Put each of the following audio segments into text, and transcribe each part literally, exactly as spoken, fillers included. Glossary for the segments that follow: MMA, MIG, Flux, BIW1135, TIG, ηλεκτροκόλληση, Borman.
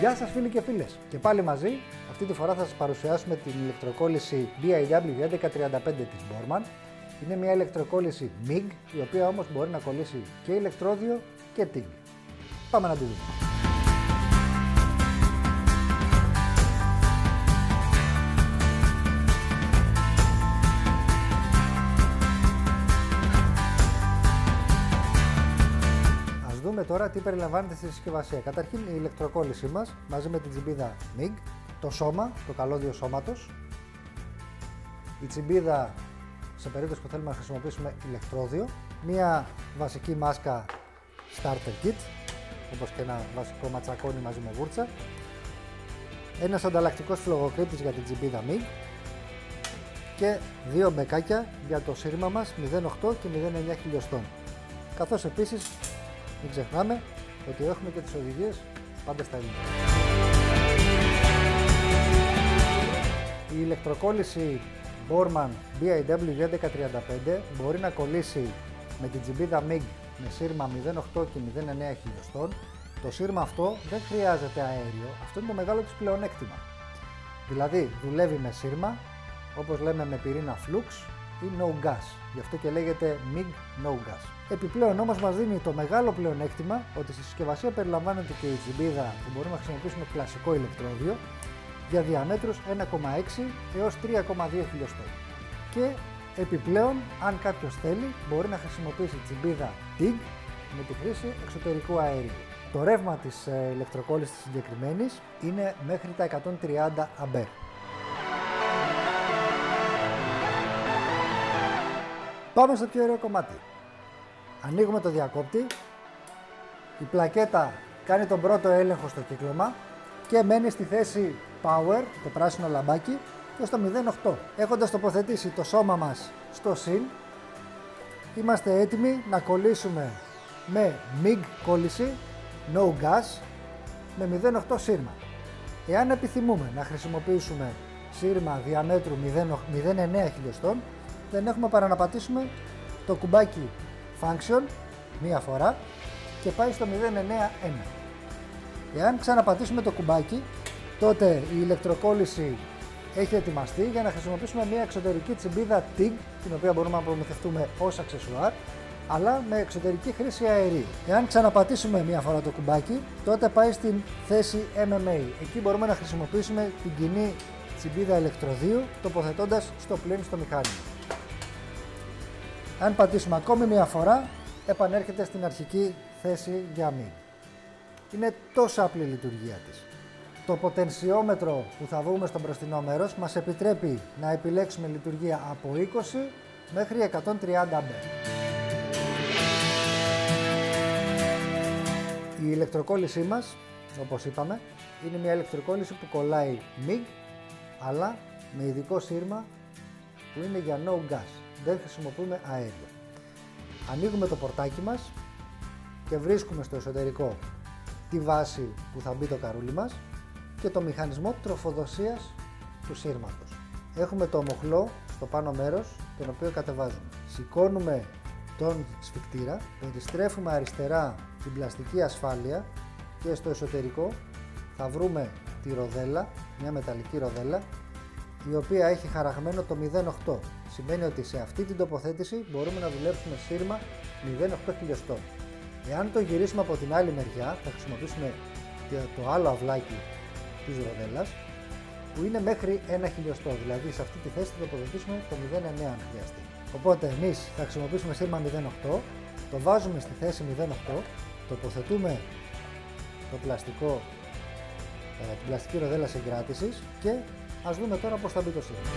Γεια σας φίλοι και φίλες, και πάλι μαζί, αυτή τη φορά θα σας παρουσιάσουμε την ηλεκτροκόλληση μπι άι ντάμπλιου χίλια εκατόν τριάντα πέντε της Borman. Είναι μια ηλεκτροκόλληση μιγκ, η οποία όμως μπορεί να κολλήσει και ηλεκτρόδιο και TIG. Πάμε να τη δούμε. Τώρα τι περιλαμβάνεται στη συσκευασία. Καταρχήν η ηλεκτροκόλλησή μας μαζί με την τσιμπίδα μιγκ, το σώμα, το καλώδιο σώματος, η τσιμπίδα σε περίπτωση που θέλουμε να χρησιμοποιήσουμε ηλεκτρόδιο, μια βασική μάσκα starter kit, όπως και ένα βασικό ματσακόνι μαζί με βούρτσα, ένας ανταλλακτικός φλογοκρήτης για την τσιμπίδα μιγκ και δύο μπεκάκια για το σύρμα μας μηδέν οκτώ και μηδέν εννιά χιλιοστών. Καθώς επίσης μην ξεχνάμε ότι έχουμε και τις οδηγίες πάντα στα ελληνικά. Η ηλεκτροκόλληση Borman μπι άι ντάμπλιου χίλια εκατόν τριάντα πέντε μπορεί να κολλήσει με την τσιμπίδα μιγκ με σύρμα μηδέν οκτώ και μηδέν εννιά χιλιοστών. Το σύρμα αυτό δεν χρειάζεται αέριο, αυτό είναι το μεγάλο της πλεονέκτημα. Δηλαδή δουλεύει με σύρμα, όπως λέμε με πυρήνα Flux ή no gas, γι' αυτό και λέγεται μιγκ no gas. Επιπλέον όμως μας δίνει το μεγάλο πλεονέκτημα ότι στη συσκευασία περιλαμβάνεται και η τσιμπίδα που μπορούμε να χρησιμοποιήσουμε κλασικό ηλεκτρόδιο για διαμέτρους ένα κόμμα έξι έως τρία κόμμα δύο χιλιοστών. Και επιπλέον, αν κάποιος θέλει, μπορεί να χρησιμοποιήσει τσιμπίδα TIG με τη χρήση εξωτερικού αερίου. Το ρεύμα της ηλεκτροκόλλησης της συγκεκριμένης είναι μέχρι τα εκατόν τριάντα αμπέρ. Πάμε στο πιο ωραίο κομμάτι. Ανοίγουμε το διακόπτη, η πλακέτα κάνει τον πρώτο έλεγχο στο κύκλωμα και μένει στη θέση Power, το πράσινο λαμπάκι, και στο μηδέν οκτώ. Έχοντας τοποθετήσει το σώμα μας στο συν, είμαστε έτοιμοι να κολλήσουμε με μιγκ κόλληση, no gas, με μηδέν οκτώ σύρμα. Εάν επιθυμούμε να χρησιμοποιήσουμε σύρμα διαμέτρου μηδέν κόμμα μηδέν εννιά χιλιοστών, δεν έχουμε παρά να πατήσουμε το κουμπάκι Function μία φορά και πάει στο μηδέν εννιά ένα. Εάν ξαναπατήσουμε το κουμπάκι, τότε η ηλεκτροκόλληση έχει ετοιμαστεί για να χρησιμοποιήσουμε μια εξωτερική τσιμπίδα TIG, την οποία μπορούμε να προμηθευτούμε ως αξεσουάρ, αλλά με εξωτερική χρήση αερίου. Εάν ξαναπατήσουμε μία φορά το κουμπάκι, τότε πάει στην θέση εμ εμ έι. Εκεί μπορούμε να χρησιμοποιήσουμε την κοινή τσιμπίδα ηλεκτροδίου, τοποθετώντας στο πλήν στο μηχάνημα. Αν πατήσουμε ακόμη μία φορά, επανέρχεται στην αρχική θέση για μιγκ. Είναι τόσο απλή η λειτουργία της. Το ποτενσιόμετρο που θα βρούμε στο μπροστινό μέρος μας επιτρέπει να επιλέξουμε λειτουργία από είκοσι μέχρι εκατόν τριάντα αμπέρ. Η ηλεκτροκόλλησή μας, όπως είπαμε, είναι μια ηλεκτροκόλληση που κολλάει μιγκ, αλλά με ειδικό σύρμα που είναι για no gas. Δεν χρησιμοποιούμε αέριο. Ανοίγουμε το πορτάκι μας και βρίσκουμε στο εσωτερικό τη βάση που θα μπει το καρούλι μας και το μηχανισμό τροφοδοσίας του σύρματος. Έχουμε το μοχλό στο πάνω μέρος, τον οποίο κατεβάζουμε. Σηκώνουμε τον σφιχτήρα, περιστρέφουμε αριστερά την πλαστική ασφάλεια και στο εσωτερικό θα βρούμε τη ροδέλα, μια μεταλλική ροδέλα, η οποία έχει χαραγμένο το μηδέν οκτώ. Σημαίνει ότι σε αυτή την τοποθέτηση μπορούμε να δουλέψουμε σύρμα μηδέν οκτώ χιλιοστών. Εάν το γυρίσουμε από την άλλη μεριά, θα χρησιμοποιήσουμε το άλλο αυλάκι της ροδέλας, που είναι μέχρι ένα χιλιοστό, δηλαδή σε αυτή τη θέση θα τοποθετήσουμε το μηδέν εννιά αν χρειαστεί. Οπότε εμείς θα χρησιμοποιήσουμε σύρμα μηδέν οκτώ, το βάζουμε στη θέση μηδέν οκτώ, τοποθετούμε το πλαστικό, την πλαστική ροδέλα συγκράτησης και ας δούμε τώρα πώς θα μπει το σύρμα.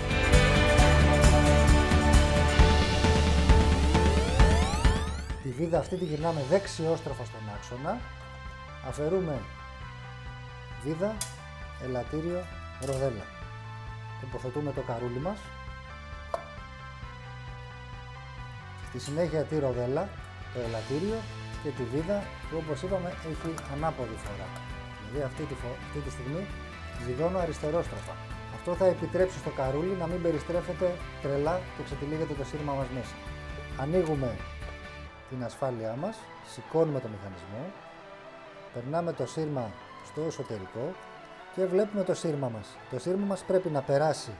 Τη βίδα αυτή τη γυρνάμε δεξιόστροφα στον άξονα, αφαιρούμε βίδα, ελαττήριο, ροδέλα. Τοποθετούμε το καρούλι μας, στη συνέχεια τη ροδέλα, το ελαττήριο και τη βίδα που, όπως είπαμε, έχει ανάποδη φορά. Δηλαδή αυτή τη, φο... αυτή τη στιγμή ζυγώνω αριστερόστροφα. Αυτό θα επιτρέψει στο καρούλι να μην περιστρέφεται τρελά και ξετυλίγεται το σύρμα μας μέσα. Ανοίγουμε την ασφάλειά μας, σηκώνουμε το μηχανισμό, περνάμε το σύρμα στο εσωτερικό και βλέπουμε το σύρμα μας. Το σύρμα μας πρέπει να περάσει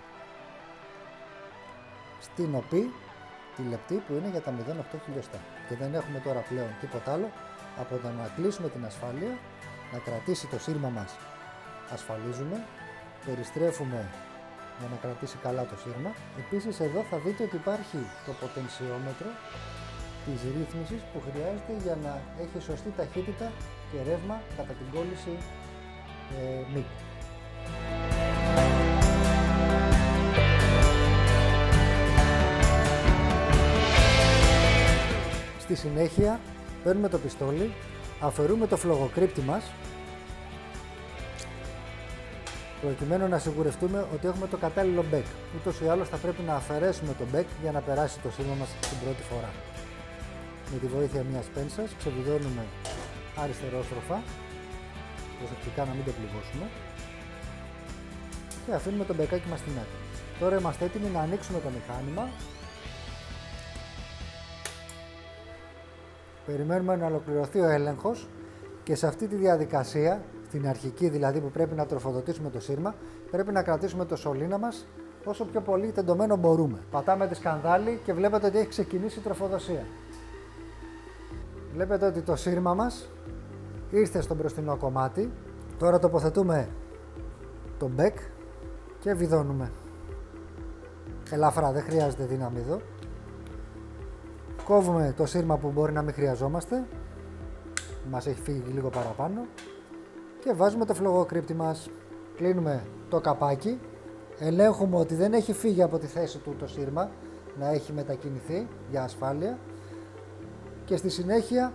στην οπή, τη λεπτή που είναι για τα μηδέν κόμμα οκτώ χιλιοστά. Και δεν έχουμε τώρα πλέον τίποτα άλλο από το να κλείσουμε την ασφάλεια, να κρατήσει το σύρμα μας. Ασφαλίζουμε, περιστρέφουμε για να κρατήσει καλά το σύρμα. Επίσης εδώ θα δείτε ότι υπάρχει το ποτενσιόμετρο της ρύθμισης που χρειάζεται για να έχει σωστή ταχύτητα και ρεύμα κατά την κόλληση ε, μιγκ. Στη συνέχεια παίρνουμε το πιστόλι, αφαιρούμε το φλογοκρύπτη μας προκειμένου να σιγουρευτούμε ότι έχουμε το κατάλληλο μπέκ. Ούτως ή άλλως θα πρέπει να αφαιρέσουμε το μπέκ για να περάσει το σύρμα μας την πρώτη φορά. Με τη βοήθεια μιας πένσας ξεβιδώνουμε αριστερόστροφα, προσεκτικά να μην το πληγώσουμε, και αφήνουμε το μπεκάκι μας στην άκρη. Τώρα είμαστε έτοιμοι να ανοίξουμε το μηχάνημα. Περιμένουμε να ολοκληρωθεί ο έλεγχος και σε αυτή τη διαδικασία, στην αρχική δηλαδή που πρέπει να τροφοδοτήσουμε το σύρμα, πρέπει να κρατήσουμε το σωλήνα μας όσο πιο πολύ τεντωμένο μπορούμε. Πατάμε τη σκανδάλι και βλέπετε ότι έχει ξεκινήσει η τροφοδοσία. Βλέπετε ότι το σύρμα μας ήρθε στο μπροστινό κομμάτι. Τώρα τοποθετούμε το μπέκ και βιδώνουμε. Ελαφρά, δεν χρειάζεται δύναμη εδώ. Κόβουμε το σύρμα που μπορεί να μην χρειαζόμαστε. Μας έχει φύγει λίγο παραπάνω. Και βάζουμε το φλογοκρύπτη μας. Κλείνουμε το καπάκι. Ελέγχουμε ότι δεν έχει φύγει από τη θέση του το σύρμα, να έχει μετακινηθεί για ασφάλεια. Και στη συνέχεια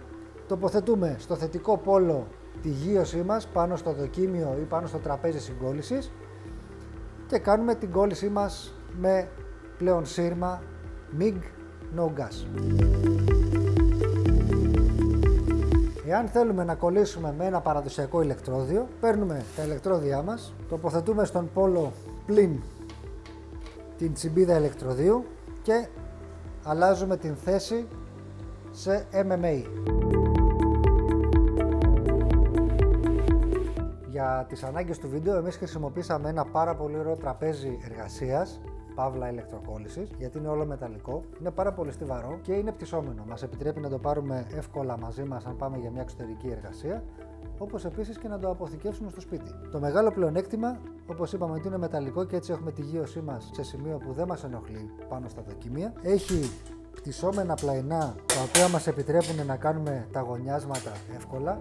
τοποθετούμε στο θετικό πόλο τη γείωσή μας πάνω στο δοκίμιο ή πάνω στο τραπέζι συγκόλλησης και κάνουμε την κόλλησή μας με πλέον σύρμα μιγκ no gas. Εάν θέλουμε να κολλήσουμε με ένα παραδοσιακό ηλεκτρόδιο, παίρνουμε τα ηλεκτρόδια μας, τοποθετούμε στον πόλο πλην την τσιμπίδα ηλεκτροδίου και αλλάζουμε την θέση σε εμ εμ έι. Για τις ανάγκες του βίντεο εμείς χρησιμοποίησαμε ένα πάρα πολύ ωραίο τραπέζι εργασίας, παύλα ηλεκτροκόλλησης, γιατί είναι όλο μεταλλικό, είναι πάρα πολύ στιβαρό και είναι πτυσσόμενο. Μας επιτρέπει να το πάρουμε εύκολα μαζί μας αν πάμε για μια εξωτερική εργασία, όπως επίσης και να το αποθηκεύσουμε στο σπίτι. Το μεγάλο πλεονέκτημα, όπως είπαμε, ότι είναι μεταλλικό και έτσι έχουμε τη γείωσή μας σε σημείο που δεν μας ενοχλεί πάνω στα δοκίμια. Έχει πτυσσόμενα πλαϊνά τα οποία μας επιτρέπουν να κάνουμε τα γωνιάσματα εύκολα.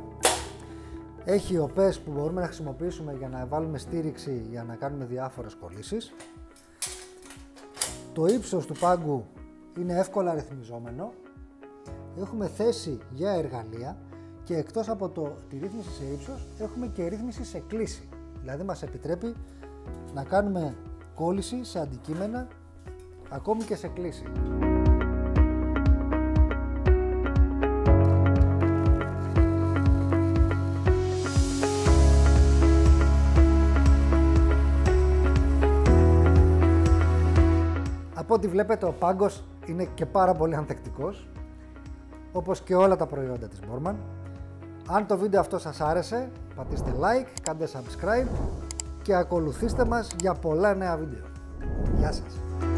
Έχει οπές που μπορούμε να χρησιμοποιήσουμε για να βάλουμε στήριξη για να κάνουμε διάφορες κολλήσεις. Το ύψος του πάγκου είναι εύκολα ρυθμιζόμενο. Έχουμε θέση για εργαλεία και εκτός από το, τη ρύθμιση σε ύψος έχουμε και ρύθμιση σε κλίση. Δηλαδή μας επιτρέπει να κάνουμε κόλληση σε αντικείμενα ακόμη και σε κλίση. Από ό,τι βλέπετε, ο πάγκος είναι και πάρα πολύ ανθεκτικός, όπως και όλα τα προϊόντα της Borman. Αν το βίντεο αυτό σας άρεσε, πατήστε like, κάντε subscribe και ακολουθήστε μας για πολλά νέα βίντεο. Γεια σας!